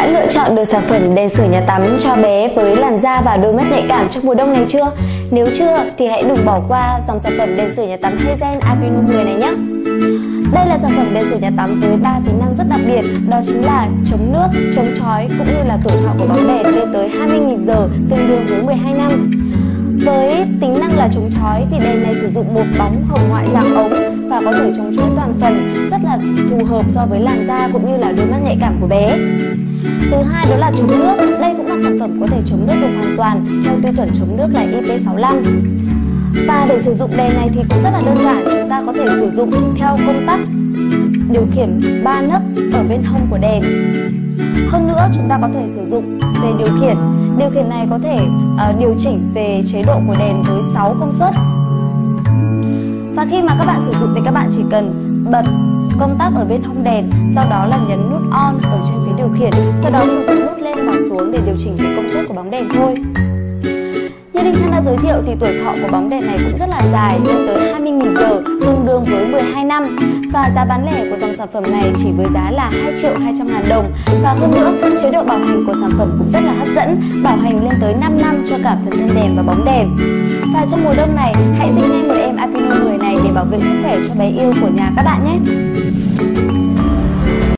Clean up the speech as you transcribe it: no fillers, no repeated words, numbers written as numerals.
đã lựa chọn được sản phẩm đèn sưởi nhà tắm cho bé với làn da và đôi mắt nhạy cảm trong mùa đông này chưa? Nếu chưa thì hãy đừng bỏ qua dòng sản phẩm đèn sưởi nhà tắm Hezen Avinu 10 này nhé. Đây là sản phẩm đèn sưởi nhà tắm với 3 tính năng rất đặc biệt, đó chính là chống nước, chống chói cũng như là tuổi thọ của bóng đèn lên tới 20.000 giờ, tương đương với 12 năm. Với tính năng là chống chói thì đèn này sử dụng một bóng hồng ngoại dạng ống và có thể chống chói toàn phần, rất là phù hợp so với làn da cũng như là đôi mắt nhạy cảm của bé. Thứ hai đó là chống nước, đây cũng là sản phẩm có thể chống nước được hoàn toàn theo tiêu chuẩn chống nước là IP65. Và để sử dụng đèn này thì cũng rất là đơn giản, chúng ta có thể sử dụng theo công tắc điều khiển 3 nấc ở bên hông của đèn. Hơn nữa chúng ta có thể sử dụng về điều khiển này có thể điều chỉnh về chế độ của đèn với 6 công suất. Và khi mà các bạn sử dụng thì các bạn chỉ cần bật công tắc ở bên hông đèn, sau đó là nhấn nút on ở trên phía điều khiển, sau đó sử dụng nút lên và xuống để điều chỉnh về công suất của bóng đèn thôi. Như Đinh Trang đã giới thiệu thì tuổi thọ của bóng đèn này cũng rất là dài, lên tới 20.000 giờ, tương đương với 12 năm. Và giá bán lẻ của dòng sản phẩm này chỉ với giá là 2.200.000 đồng. Và hơn nữa, chế độ bảo hành của sản phẩm cũng rất là hấp dẫn, bảo hành lên tới 5 năm cho cả phần thân đèn và bóng đèn. Và trong mùa đông này, hãy dinh ngay một em Avinu 10 này để bảo vệ sức khỏe cho bé yêu của nhà các bạn nhé.